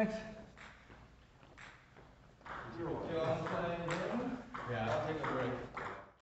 Thanks.